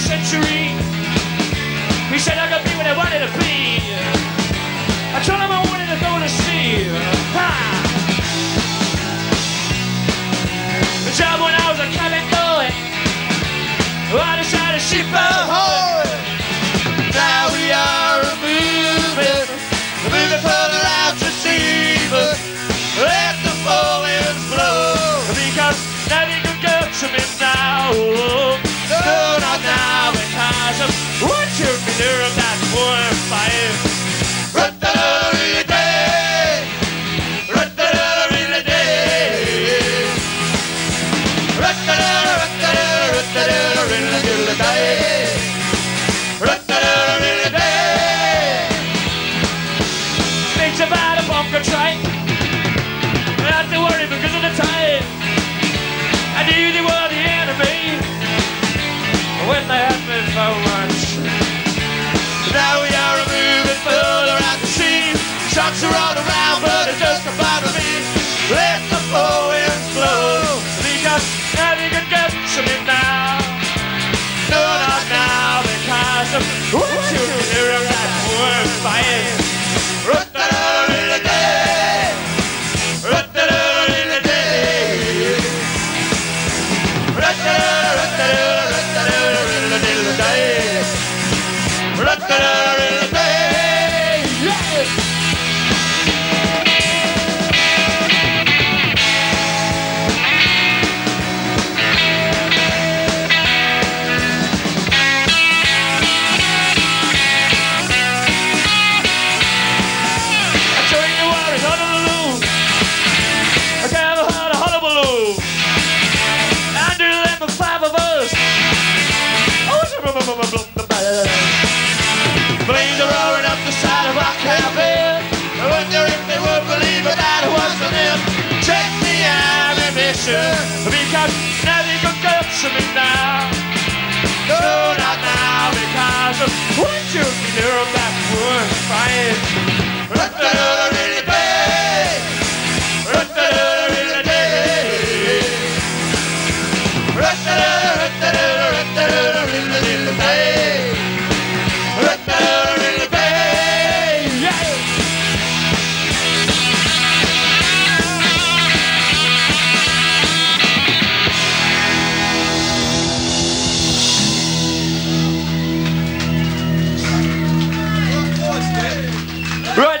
century. He said I could be what I wanted to be. I told him I wanted to go to sea. Ha! The job when I was a cabin boy, I decided she'd be a whore. Now we are moving further out to sea, but let the four winds blow. Because nothing could go to me now. What you fear of that warm fire? Rut-da-da-da-da day, rut-da-da-da-da day, rut-da-da-da-da-da-da-da-da-da day, rut-da-da-da-da day. Thinks about a bunker trike, not to worry because of the time. I knew they were the enemy when they had me for once. Now we are moving further out to sea. Sharks are all around, but it doesn't bother me. Let the four winds blow, because nothing can get to me now. No, not now, because of what you hear of that poor fire. Rut-da-da-da-da-day, rut-da-da-da-da-day, rut-da-da-da-da-da-da-da-da-day. Rut-da-da-da-da-da. Yes! Because nothing could go to me now. No, not now, because of what you fear of that worst fight. Rut-da-da-da-da-day, rut-da-da-da-da-day, rut-da-da-da-da-da-da-da-da-da-day, rut-da-da-da-da-day. Yeah! Right,